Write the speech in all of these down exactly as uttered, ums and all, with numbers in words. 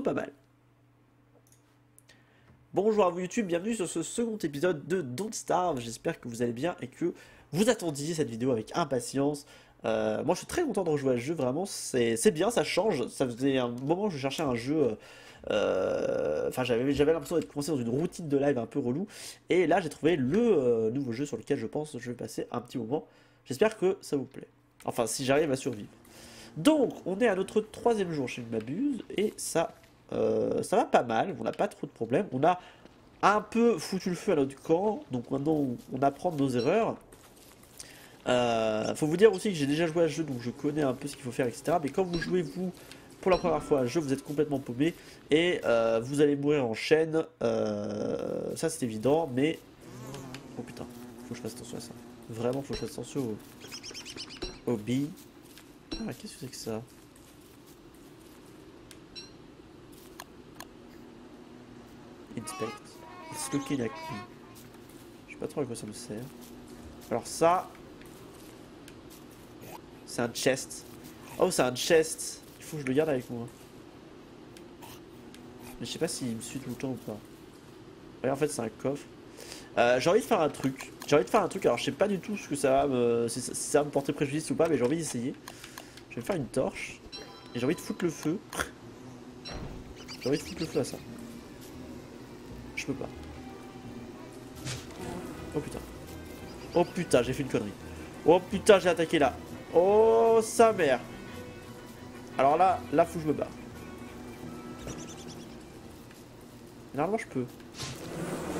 plutôt pas mal. Bonjour à vous YouTube, bienvenue sur ce second épisode de Don't Starve. J'espère que vous allez bien et que vous attendiez cette vidéo avec impatience. Euh, moi je suis très content de rejouer à ce jeu, vraiment c'est bien, ça change. Ça faisait un moment que je cherchais un jeu, euh, enfin j'avais l'impression d'être coincé dans une routine de live un peu relou. Et là j'ai trouvé le euh, nouveau jeu sur lequel je pense je vais passer un petit moment. J'espère que ça vous plaît, enfin si j'arrive à survivre. Donc on est à notre troisième jour si je ne m'abuse et ça... Euh, ça va pas mal, on n'a pas trop de problèmes. On a un peu foutu le feu à notre camp, donc maintenant on apprend de nos erreurs. Euh, faut vous dire aussi que j'ai déjà joué à ce jeu, donc je connais un peu ce qu'il faut faire, et cetera. Mais quand vous jouez vous pour la première fois à ce jeu, vous êtes complètement paumé et euh, vous allez mourir en chaîne. Euh, ça c'est évident, mais oh putain, faut que je fasse attention à ça. Vraiment, faut que je fasse attention aux, aux billes. Ah, qu'est-ce que c'est que ça? Inspect. It's looking at me. Je sais pas trop à quoi ça me sert. Alors ça... C'est un chest. Oh c'est un chest. Il faut que je le garde avec moi. Mais je sais pas s'il me suit tout le temps ou pas. Ouais, en fait c'est un coffre. Euh, j'ai envie de faire un truc. J'ai envie de faire un truc. Alors je sais pas du tout ce que ça va me... si ça va me porter préjudice ou pas. Mais j'ai envie d'essayer. Je vais me faire une torche. Et j'ai envie de foutre le feu. J'ai envie de foutre le feu à ça. Je peux pas. Oh putain. Oh putain, j'ai fait une connerie. Oh putain, j'ai attaqué là. Oh sa mère. Alors là, là faut que je me barre. Normalement je peux.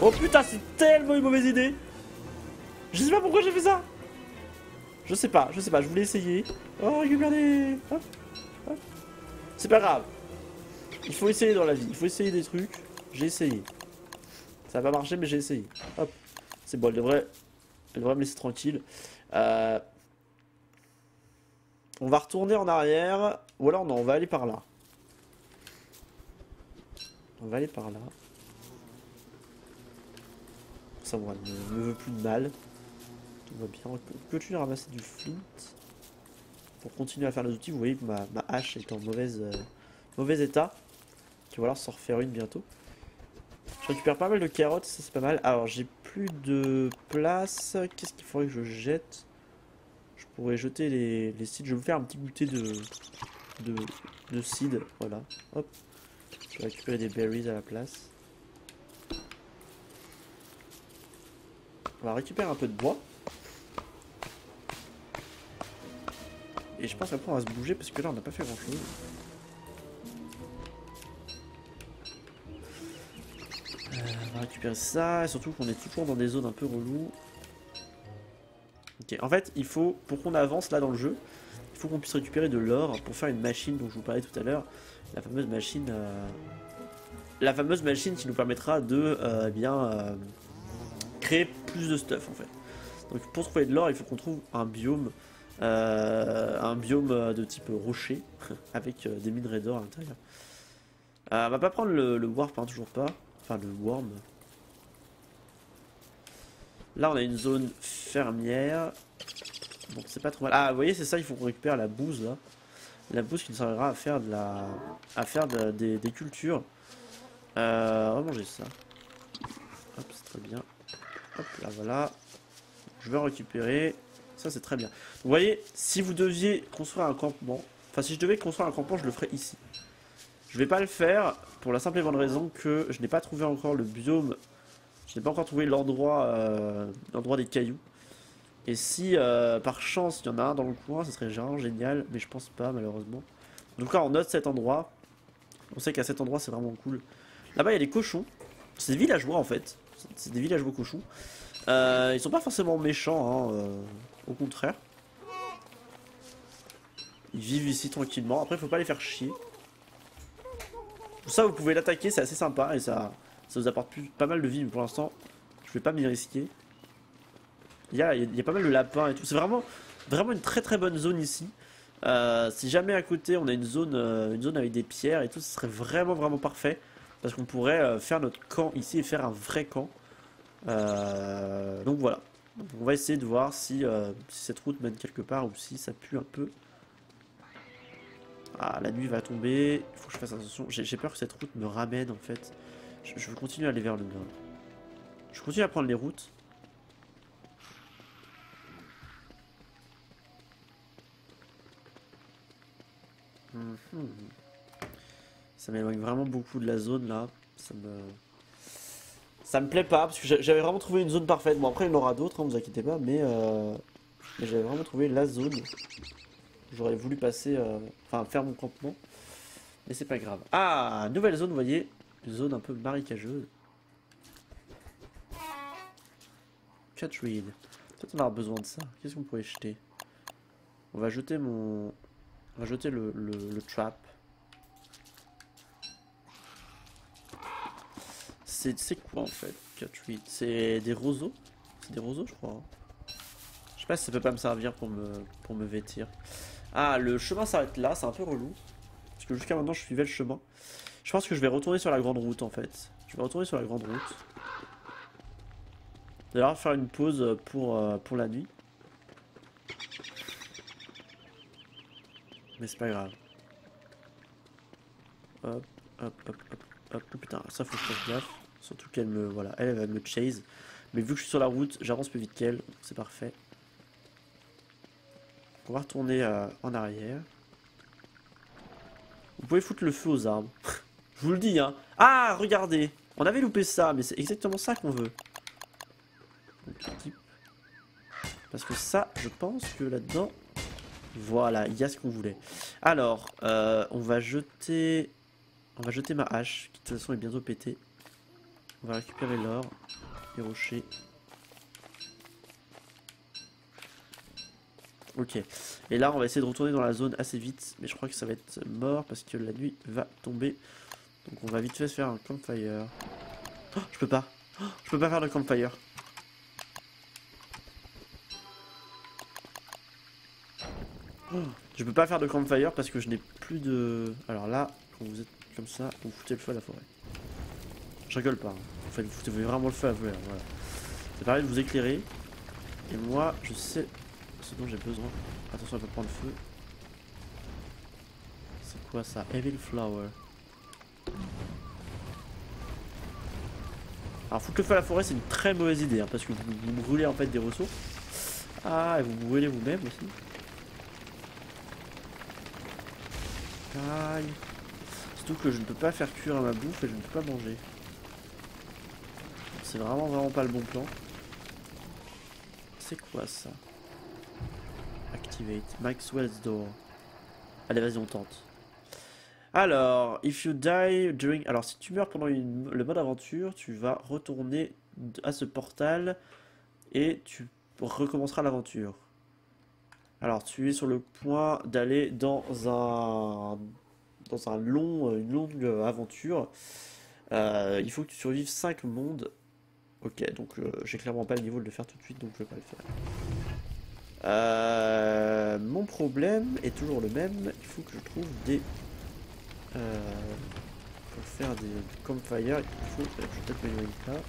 Oh putain, c'est tellement une mauvaise idée. Je sais pas pourquoi j'ai fait ça. Je sais pas, je sais pas, je voulais essayer. Oh regardez. Hop, hop. C'est pas grave. Il faut essayer dans la vie, il faut essayer des trucs. J'ai essayé. Ça n'a pas marché, mais j'ai essayé. Hop, c'est bon, elle devrait, elle devrait me laisser tranquille. Euh... On va retourner en arrière. Ou alors, non, on va aller par là. On va aller par là. Ça moi, ne me veut plus de mal. Tout va bien. Peux-tu ramasser du flint pour continuer à faire nos outils? Vous voyez que ma, ma hache est en mauvaise, euh, mauvais état. Tu vas alors s'en refaire une bientôt. Je récupère pas mal de carottes, ça c'est pas mal. Alors j'ai plus de place. Qu'est-ce qu'il faudrait que je jette? Je pourrais jeter les, les seeds. Je vais vous faire un petit goûter de, de, de seeds. Voilà. Hop. Je vais récupérer des berries à la place. On va récupérer un peu de bois. Et je pense qu'après on va se bouger parce que là on n'a pas fait grand chose. Récupérer ça, et surtout qu'on est toujours dans des zones un peu reloues. Ok, en fait, il faut, pour qu'on avance là dans le jeu, il faut qu'on puisse récupérer de l'or pour faire une machine dont je vous parlais tout à l'heure, la fameuse machine, euh, la fameuse machine qui nous permettra de euh, bien euh, créer plus de stuff en fait. Donc pour trouver de l'or, il faut qu'on trouve un biome, euh, un biome de type rocher avec euh, des minerais d'or à l'intérieur. Euh, on va pas prendre le, le warp, hein, toujours pas. Enfin, le worm. Là on a une zone fermière. Bon c'est pas trop mal. Ah vous voyez c'est ça, il faut qu'on récupère la bouse là. La bouse qui nous servira à faire de la. à faire de, des, des cultures. Euh, on va manger ça. Hop c'est très bien. Hop là voilà. Je vais récupérer. Ça c'est très bien. Vous voyez, si vous deviez construire un campement. Enfin si je devais construire un campement, je le ferais ici. Je vais pas le faire pour la simple et bonne raison que je n'ai pas trouvé encore le biome, je n'ai pas encore trouvé l'endroit euh, l'endroit des cailloux. Et si euh, par chance il y en a un dans le coin, ce serait vraiment génial, mais je pense pas malheureusement. En tout cas on note cet endroit, on sait qu'à cet endroit c'est vraiment cool. Là-bas il y a des cochons, c'est des villageois en fait, c'est des villageois cochons. Euh, ils sont pas forcément méchants, hein, euh, au contraire. Ils vivent ici tranquillement, après il faut pas les faire chier. Pour ça vous pouvez l'attaquer, c'est assez sympa et ça, ça vous apporte plus, pas mal de vie, mais pour l'instant je vais pas m'y risquer. Il y a, il y a pas mal de lapins et tout, c'est vraiment, vraiment une très très bonne zone ici. Euh, si jamais à côté on a une zone, euh, une zone avec des pierres et tout, ce serait vraiment vraiment parfait. Parce qu'on pourrait euh, faire notre camp ici et faire un vrai camp. Euh, donc voilà, donc, on va essayer de voir si, euh, si cette route mène quelque part ou si ça pue un peu. Ah, la nuit va tomber, il faut que je fasse attention. J'ai peur que cette route me ramène en fait. Je, je veux continuer à aller vers le nord. Je continue à prendre les routes. Mmh. Ça m'éloigne vraiment beaucoup de la zone là. Ça me... Ça me plaît pas, parce que j'avais vraiment trouvé une zone parfaite. Bon, après il y en aura d'autres, hein, vous inquiétez pas, mais, euh... mais j'avais vraiment trouvé la zone. J'aurais voulu passer, euh... enfin faire mon campement, mais c'est pas grave. Ah, nouvelle zone, vous voyez, une zone un peu marécageuse. Catherine, peut-être on aura besoin de ça. Qu'est-ce qu'on pourrait jeter? On va jeter mon... On va jeter le, le, le trap. C'est quoi en fait, quatre huit? C'est des roseaux? C'est des roseaux je crois. Hein. Je sais pas si ça peut pas me servir pour me, pour me vêtir. Ah, le chemin s'arrête là, c'est un peu relou. Parce que jusqu'à maintenant je suivais le chemin. Je pense que je vais retourner sur la grande route en fait. Je vais retourner sur la grande route. D'ailleurs faire une pause pour, euh, pour la nuit. Mais c'est pas grave. Hop, hop, hop, hop, hop. Oh, putain, ça faut que je fasse gaffe. Surtout qu'elle me... Voilà, elle, elle va me chase. Mais vu que je suis sur la route, j'avance plus vite qu'elle. C'est parfait. On va retourner euh, en arrière. Vous pouvez foutre le feu aux arbres. Je vous le dis, hein. Ah, regardez. On avait loupé ça, mais c'est exactement ça qu'on veut. Parce que ça, je pense que là-dedans... Voilà, il y a ce qu'on voulait. Alors, euh, on va jeter... On va jeter ma hache, qui de toute façon est bientôt pétée. On va récupérer l'or, les rochers. Ok. Et là, on va essayer de retourner dans la zone assez vite. Mais je crois que ça va être mort parce que la nuit va tomber. Donc on va vite fait faire un campfire. Oh, je peux pas. Oh, je peux pas faire de campfire. Oh, je peux pas faire de campfire parce que je n'ai plus de... Alors là, quand vous êtes comme ça, vous foutez le feu à la forêt. Je rigole pas, hein. En fait, vous foutez vraiment le feu à voilà. C'est pareil de vous éclairer. Et moi, je sais ce dont j'ai besoin. Attention, elle va prendre feu. C'est quoi ça? Evil Flower. Alors, foutre le feu à la forêt, c'est une très mauvaise idée. Hein, parce que vous, vous brûlez en fait des ressources. Ah, et vous brûlez vous-même aussi. Aïe. Surtout que je ne peux pas faire cuire à ma bouffe et je ne peux pas manger. C'est vraiment vraiment pas le bon plan. C'est quoi ça? Activate. Maxwell's door. Allez vas-y on tente. Alors, if you die during... Alors si tu meurs pendant une... le mode aventure, tu vas retourner à ce portal et tu recommenceras l'aventure. Alors tu es sur le point d'aller dans un... dans un long... une longue aventure. Euh, il faut que tu survives cinq mondes. Ok, donc euh, j'ai clairement pas le niveau de le faire tout de suite, donc je vais pas le faire. Euh, mon problème est toujours le même. Il faut que je trouve des... Euh, pour faire des campfires, il faut... Je vais peut-être m'éloigner de là.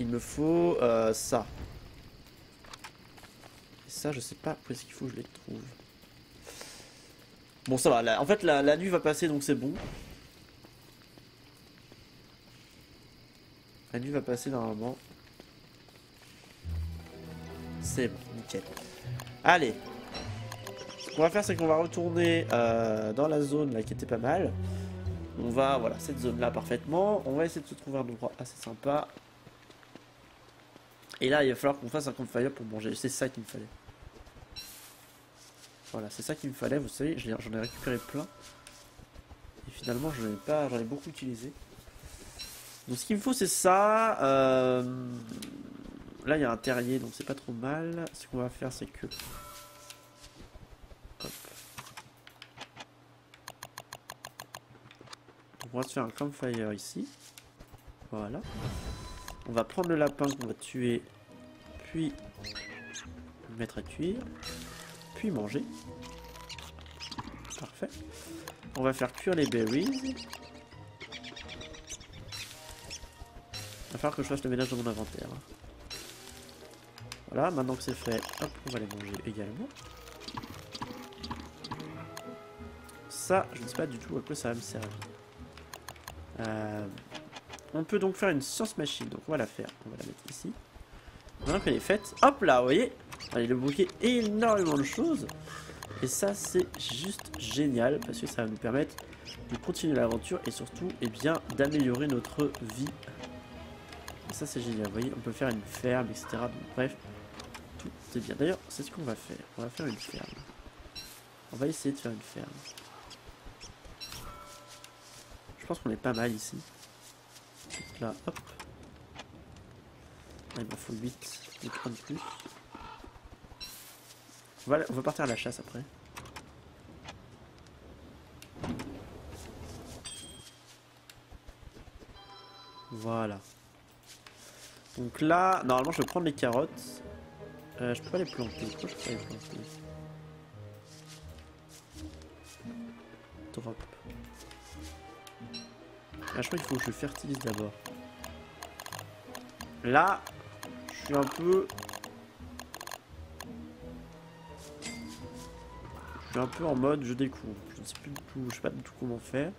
Il me faut euh, ça. Et ça, je sais pas où est-ce qu'il faut que je les trouve. Bon, ça va. La, en fait, la, la nuit va passer, donc c'est bon. La nuit va passer normalement. C'est bon, nickel. Allez. Ce qu'on va faire, c'est qu'on va retourner euh, dans la zone là qui était pas mal. On va, voilà, cette zone là parfaitement. On va essayer de se trouver un endroit assez sympa. Et là, il va falloir qu'on fasse un campfire pour manger. C'est ça qu'il me fallait. Voilà, c'est ça qu'il me fallait. Vous savez, j'en ai récupéré plein. Et finalement, je n'ai pas, j'en ai beaucoup utilisé. Donc ce qu'il me faut c'est ça, euh... là il y a un terrier donc c'est pas trop mal, ce qu'on va faire c'est que... Hop. Donc on va se faire un campfire ici, voilà, on va prendre le lapin qu'on va tuer, puis le mettre à cuire, puis manger, parfait, on va faire cuire les berries. Il va falloir que je fasse le ménage dans mon inventaire. Voilà, maintenant que c'est fait, hop, on va les manger également. ça, je ne sais pas du tout à quoi ça va me servir. Euh, on peut donc faire une science machine. Donc on va la faire. On va la mettre ici. Maintenant qu'elle est faite. Hop là, vous voyez. Allez, le bouquet, énormément de choses. Et ça, c'est juste génial. Parce que ça va nous permettre de continuer l'aventure. Et surtout, eh bien, d'améliorer notre vie. Et ça, c'est génial. Vous voyez, on peut faire une ferme, et cetera. Donc, bref, tout est bien. D'ailleurs, c'est ce qu'on va faire. On va faire une ferme. On va essayer de faire une ferme. Je pense qu'on est pas mal ici. Là, hop. Ah, il m'en faut huit. Donc un de plus. Voilà, on va partir à la chasse après. Voilà. Donc là, normalement je vais prendre les carottes. Euh, je peux pas les planter. Pourquoi je peux pas les planter? Drop. Ah, je crois qu'il faut que je fertilise d'abord. Là, je suis un peu... Je suis un peu en mode je découvre. Je ne sais plus du tout, je sais pas du tout comment faire.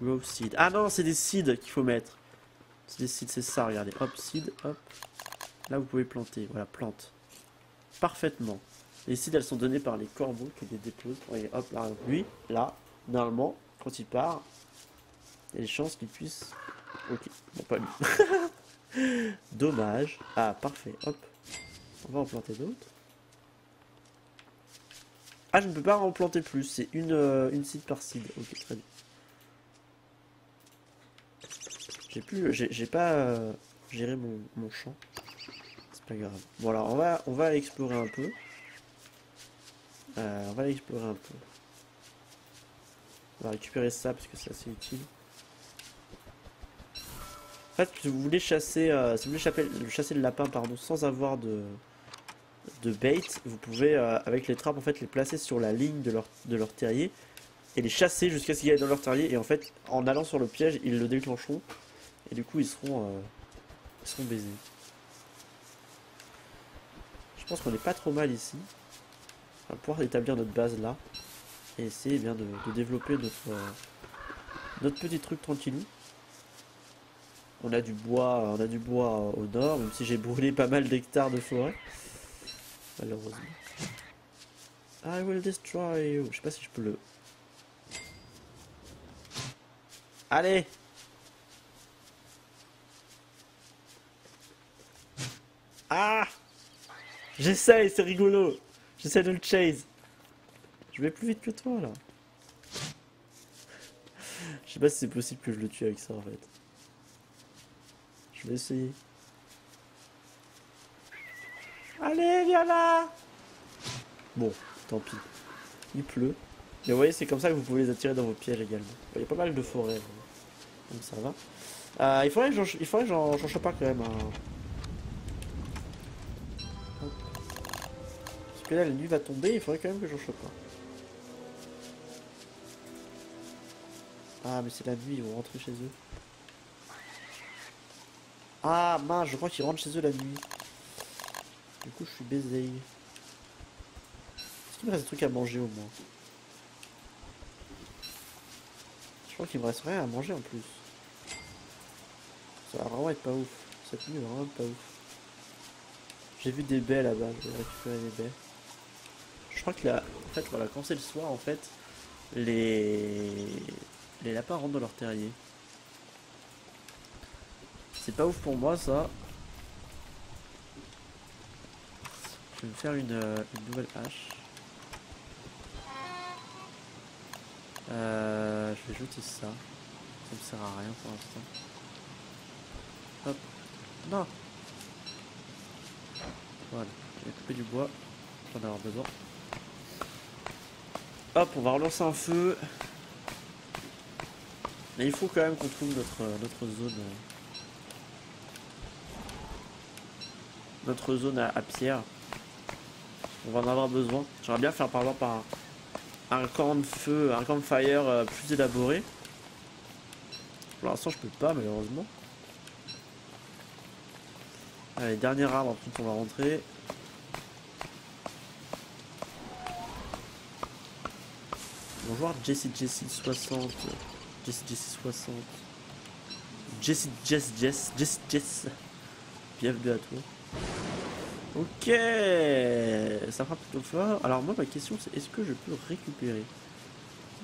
Grow seed. Ah non, c'est des seeds qu'il faut mettre. C'est des seeds, c'est ça, regardez. Hop, seed, hop. Là, vous pouvez planter. Voilà, plante. Parfaitement. Les seeds, elles sont données par les corbeaux qui les déposent. Et hop, là, lui, là, normalement, quand il part... Il y a des chances qu'il puisse... Ok, bon, pas lui. Dommage. Ah, parfait. Hop. On va en planter d'autres. Ah, je ne peux pas en planter plus. C'est une, euh, une seed par seed. Ok, très bien. J'ai plus... J'ai pas euh, géré mon, mon champ. C'est pas grave. Bon, alors, on va, on va aller explorer un peu. Euh, on va aller explorer un peu. On va récupérer ça parce que c'est assez utile. En fait, si vous voulez chasser, euh, si vous voulez chasser, chasser le lapin, pardon, sans avoir de, de bait, vous pouvez euh, avec les trappes en fait les placer sur la ligne de leur, de leur terrier et les chasser jusqu'à ce qu'ils aillent dans leur terrier. Et en fait, en allant sur le piège, ils le déclencheront et du coup, ils seront, euh, ils seront baisés. Je pense qu'on n'est pas trop mal ici. On va pouvoir établir notre base là et essayer eh bien de, de développer notre, euh, notre petit truc tranquillou. On a du bois, on a du bois au nord, même si j'ai brûlé pas mal d'hectares de forêt. Malheureusement. I will destroy you. Je sais pas si je peux le... Allez! Ah! J'essaye, c'est rigolo! J'essaie de le chase. Je vais plus vite que toi, là. Je sais pas si c'est possible que je le tue avec ça, en fait. Je vais essayer. Allez, viens là! Bon, tant pis. Il pleut. Mais vous voyez, c'est comme ça que vous pouvez les attirer dans vos pièges également. Il y a pas mal de forêts. Hein. Donc ça va. Euh, il faudrait que j'en chope pas quand même. Hein. Parce que là, la nuit va tomber, il faudrait quand même que j'en chope pas. Ah, mais c'est la nuit, ils vont rentrer chez eux. Ah mince, je crois qu'ils rentrent chez eux la nuit. Du coup, je suis baisé. Est-ce qu'il me reste des trucs à manger au moins? Je crois qu'il me reste rien à manger en plus. Ça va vraiment être pas ouf. Cette nuit va vraiment être pas ouf. J'ai vu des baies là-bas, je vais récupérer des baies. Je crois que là, en fait, voilà, quand c'est le soir, en fait, les... les lapins rentrent dans leur terrier. C'est pas ouf pour moi ça. Je vais me faire une, euh, une nouvelle hache. Euh, je vais jeter ça. Ça me sert à rien pour l'instant. Hop. Non. Voilà. Je vais couper du bois. J'en ai avoir besoin. Hop, on va relancer un feu. Mais il faut quand même qu'on trouve notre, notre zone. Euh. Notre zone à, à pierre. On va en avoir besoin. J'aimerais bien faire par exemple par un, un camp de feu, un campfire euh, plus élaboré. Pour l'instant je peux pas malheureusement. Allez, dernier arbre, ensuite on va rentrer. Bonjour Jessie Jessie soixante. Jessie Jessie soixante. Jessie Jess Jess Jess Jess. Bienvenue à toi. Ok, ça frappe plutôt fort. Alors moi ma question c'est est-ce que je peux récupérer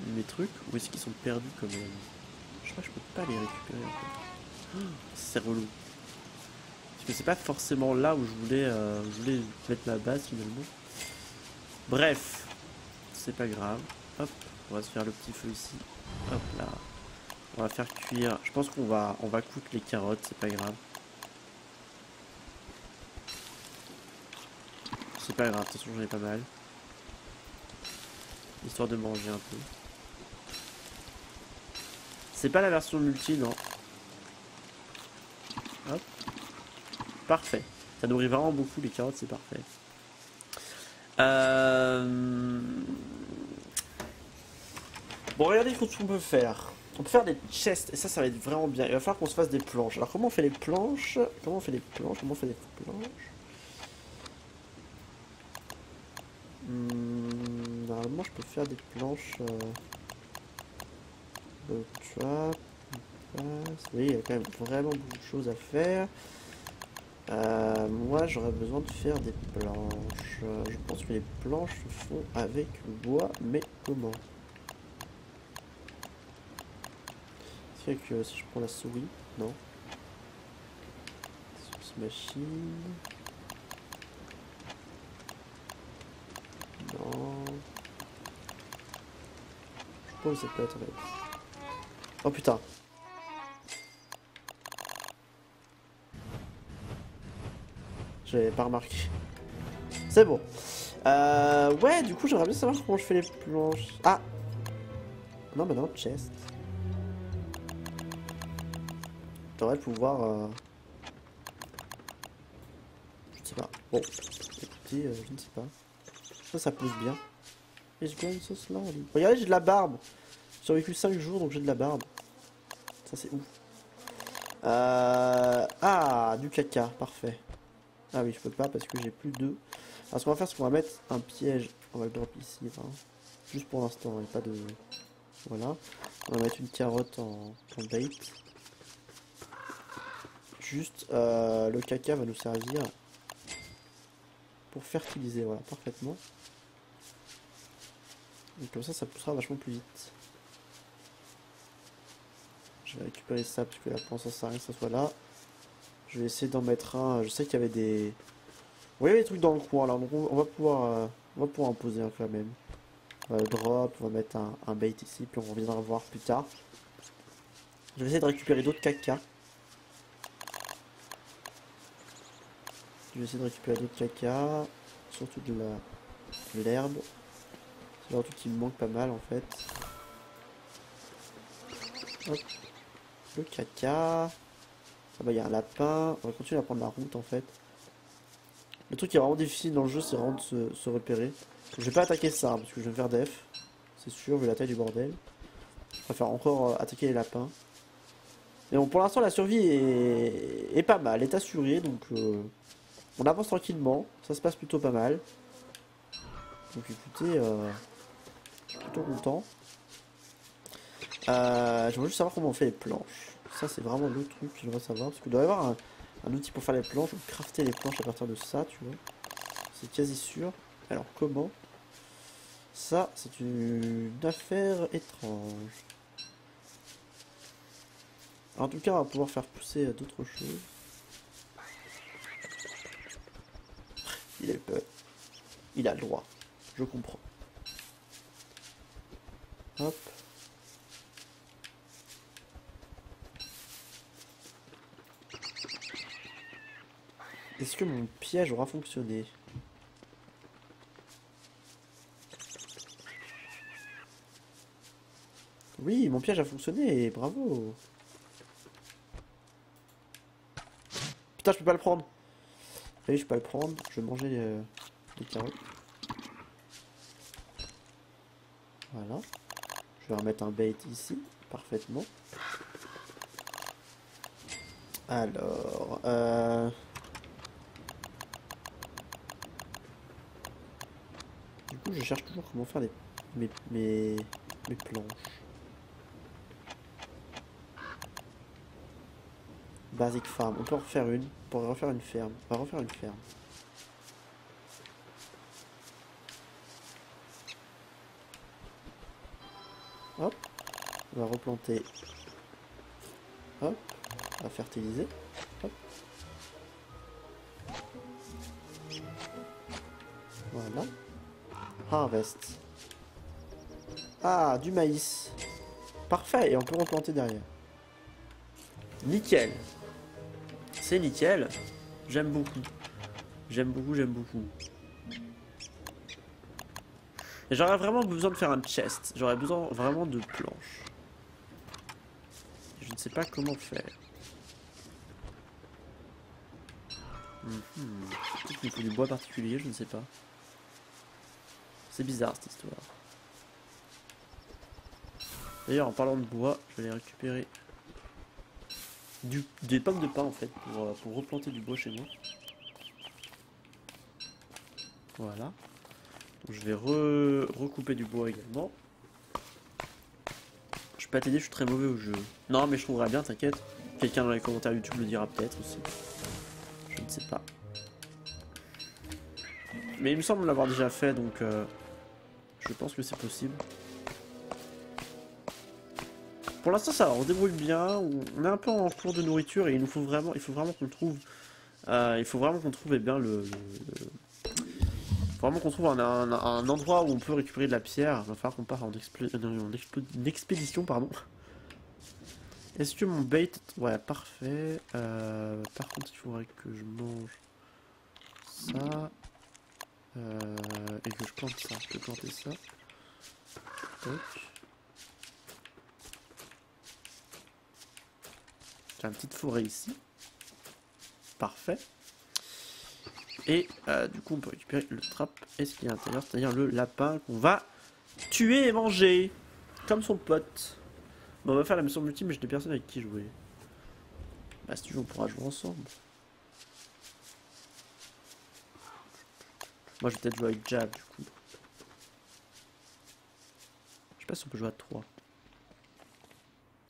mes trucs ou est-ce qu'ils sont perdus comme euh, je sais pas, je peux pas les récupérer en fait. Oh, c'est relou. Parce que c'est pas forcément là où je voulais, euh, je voulais mettre ma base finalement. Bref, c'est pas grave. Hop, on va se faire le petit feu ici. Hop là. On va faire cuire. Je pense qu'on va on va coudre les carottes, c'est pas grave. C'est pas grave, de toute façon j'en ai pas mal. Histoire de manger un peu. C'est pas la version multi, non. Hop. Parfait. Ça nourrit vraiment beaucoup les carottes, c'est parfait. Euh... Bon, regardez ce qu'on peut faire. On peut faire des chests, et ça, ça va être vraiment bien. Il va falloir qu'on se fasse des planches. Alors comment on fait les planches Comment on fait les planches Comment on fait les planches Hum, normalement je peux faire des planches euh, de trap. Oui, il y a quand même vraiment beaucoup de choses à faire. Euh, moi j'aurais besoin de faire des planches. Je pense que les planches se font avec le bois, mais comment? C'est vrai que si je prends la souris, non. Souris machine. Non. Je pense que ça peut être... Oh putain. J'avais pas remarqué. C'est bon. Euh, ouais, du coup, j'aimerais bien savoir comment je fais les planches. Ah. Non, mais non, chest. J'aurais pouvoir... Euh... Je sais pas. Bon. Écoutez, euh, je ne sais pas. Ça, ça pousse bien. Et j'ai quand même une sauce là. Regardez, j'ai de la barbe. J'ai vécu cinq jours donc j'ai de la barbe. Ça, c'est ouf. Euh... Ah, du caca. Parfait. Ah oui, je peux pas parce que j'ai plus d'œufs. Alors, ce qu'on va faire, c'est qu'on va mettre un piège. On va le drop ici. Hein. Juste pour l'instant, il n'y a pas de. Voilà. On va mettre une carotte en, en bait. Juste, euh, le caca va nous servir. Pour fertiliser, voilà, parfaitement. Et comme ça, ça poussera vachement plus vite. Je vais récupérer ça parce que la plante ça sert à rien que ça soit là. Je vais essayer d'en mettre un. Je sais qu'il y avait des... Vous voyez les trucs dans le coin là, on va pouvoir, euh, on va pouvoir en poser un quand même. On va le drop, on va mettre un, un bait ici, puis on reviendra voir plus tard. Je vais essayer de récupérer d'autres caca. Je vais essayer de récupérer d'autres caca, surtout de la l'herbe. C'est un truc qui me manque pas mal en fait. Hop. Le caca. Ça va, il y a un lapin. On va continuer à prendre la route en fait. Le truc qui est vraiment difficile dans le jeu, c'est vraiment de se, se repérer. Je vais pas attaquer ça parce que je vais me faire def. C'est sûr, vu la taille du bordel. Je préfère encore attaquer les lapins. Mais bon, pour l'instant, la survie est, est pas mal, est assurée donc. Euh... On avance tranquillement, ça se passe plutôt pas mal. Donc écoutez, euh, je suis plutôt content. Euh, J'aimerais juste savoir comment on fait les planches. Ça c'est vraiment le truc que j'aimerais savoir. Parce qu'il doit y avoir un, un outil pour faire les planches, ou crafter les planches à partir de ça, tu vois. C'est quasi sûr. Alors comment? Ça c'est une affaire étrange. En tout cas on va pouvoir faire pousser d'autres choses. Il a eu peur. Il a le droit. Je comprends. Hop. Est-ce que mon piège aura fonctionné? Oui, mon piège a fonctionné. Bravo. Putain, je peux pas le prendre. Vous voyez, je peux pas le prendre, je vais manger les, les carottes. Voilà. Je vais remettre un bait ici, parfaitement. Alors, euh... du coup, je cherche toujours comment faire les, mes, mes, les planches. Basic farm. On peut en refaire une. Pour refaire une ferme. On va refaire une ferme. Hop. On va replanter. Hop. On va fertiliser. Hop. Voilà. Harvest. Ah, du maïs. Parfait. Et on peut replanter derrière. Nickel. C'est nickel. J'aime beaucoup. J'aime beaucoup, j'aime beaucoup. Et j'aurais vraiment besoin de faire un chest. J'aurais besoin vraiment de planches. Je ne sais pas comment faire. Mm-hmm. Peut-être qu'il faut du bois particulier, je ne sais pas. C'est bizarre cette histoire. D'ailleurs, en parlant de bois, je vais aller récupérer du, des pommes de pin en fait pour, pour replanter du bois chez moi. Voilà. Donc, je vais re, recouper du bois également. Je peux pas t'aider, je suis très mauvais au jeu. Non, mais je trouverai bien, t'inquiète. Quelqu'un dans les commentaires YouTube le dira peut-être aussi. Je ne sais pas. Mais il me semble l'avoir déjà fait, donc euh, je pense que c'est possible. Pour l'instant, ça va, on se débrouille bien. On est un peu en cours de nourriture et il nous faut vraiment, il faut vraiment qu'on trouve, euh, il faut vraiment qu'on trouve, eh bien le, le, vraiment qu'on trouve un, un, un endroit où on peut récupérer de la pierre. Il va falloir qu'on part en, en une expédition, pardon. Est-ce que mon bait, ouais, parfait. Euh, par contre, il faudrait que je mange ça euh, et que je plante ça. Je peux planter ça. Donc. J'ai une petite forêt ici. Parfait. Et euh, du coup, on peut récupérer le trap et ce qu'il y a à l'intérieur, c'est-à-dire le lapin qu'on va tuer et manger. Comme son pote. Bon, on va faire la mission multi, mais j'ai des personnes avec qui jouer. Bah, si tu veux, on pourra jouer ensemble. Moi, je vais peut-être jouer avec Jab, du coup. Je sais pas si on peut jouer à trois.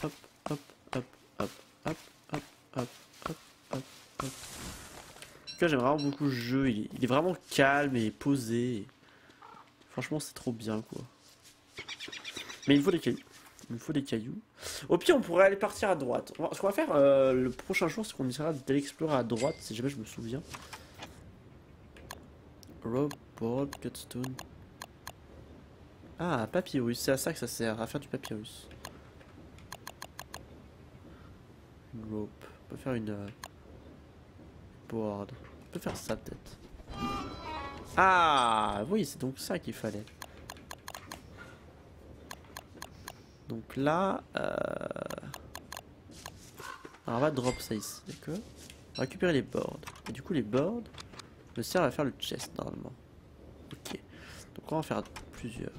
Hop, hop, hop, hop. Hop, hop, hop, hop, hop, hop. En tout cas, j'aime vraiment beaucoup le jeu. Il est, il est vraiment calme et posé. Franchement, c'est trop bien, quoi. Mais il me faut des cailloux. Il me faut des cailloux. Au pire, on pourrait aller partir à droite. Ce qu'on va faire euh, le prochain jour, c'est qu'on essaiera d'aller explorer à droite, si jamais je me souviens. Rope, board, cutstone. Ah, papyrus. C'est à ça que ça sert, à faire du papyrus. Rope. On peut faire une euh, board. On peut faire ça peut-être. Ah oui, c'est donc ça qu'il fallait. Donc là, euh... alors on va drop ça ici, d'accord. On va récupérer les boards. Et du coup les boards me servent à faire le chest normalement. Ok. Donc on va en faire plusieurs.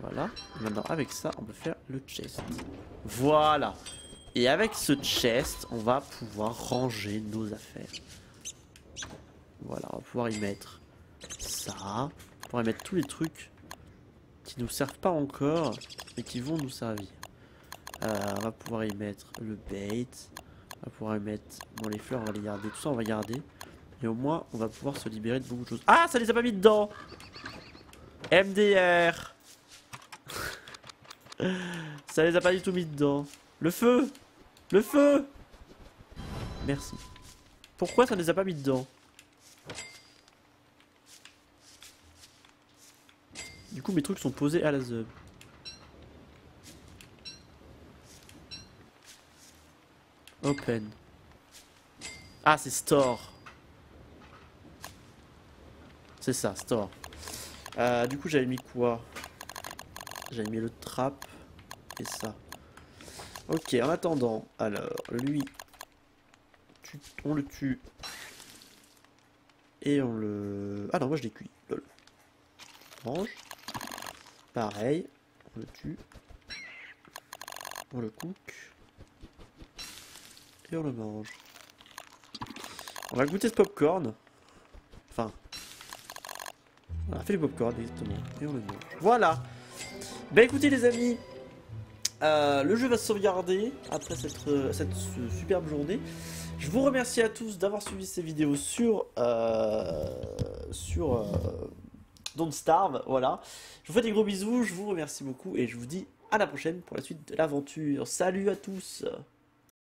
Voilà. Et maintenant avec ça, on peut faire le chest. Voilà. Et avec ce chest, on va pouvoir ranger nos affaires. Voilà, on va pouvoir y mettre ça. On va y mettre tous les trucs qui nous servent pas encore, mais qui vont nous servir. Euh, on va pouvoir y mettre le bait. On va pouvoir y mettre... Bon, les fleurs, on va les garder. Tout ça, on va garder. Et au moins, on va pouvoir se libérer de beaucoup de choses. Ah, ça les a pas mis dedans. M D R. Ça les a pas du tout mis dedans. Le feu! Le feu! Merci. Pourquoi ça les a pas mis dedans? Du coup, mes trucs sont posés à la zone. Open. Ah, c'est store. C'est ça, store. Euh, du coup, j'avais mis quoi? J'avais mis le trap et ça. Ok, en attendant, alors, lui, tu, on le tue. Et on le... Ah non, moi je l'ai cuit. Lol. Mange. Pareil, on le tue. On le cook. Et on le mange. On va goûter ce popcorn. Enfin... On a fait du popcorn, exactement. Et on le mange. Voilà. Bah écoutez les amis, euh, le jeu va se sauvegarder après cette, euh, cette euh, superbe journée. Je vous remercie à tous d'avoir suivi ces vidéos sur, euh, sur euh, Don't Starve, voilà. Je vous fais des gros bisous, je vous remercie beaucoup et je vous dis à la prochaine pour la suite de l'aventure. Salut à tous!